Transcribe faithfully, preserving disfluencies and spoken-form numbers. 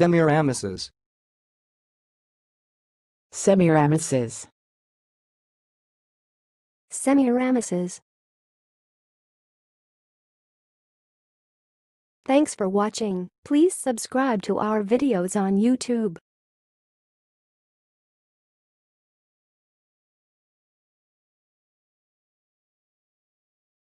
Semiramises. Semiramises. Semiramises. Thanks for watching. Please subscribe to our videos on YouTube.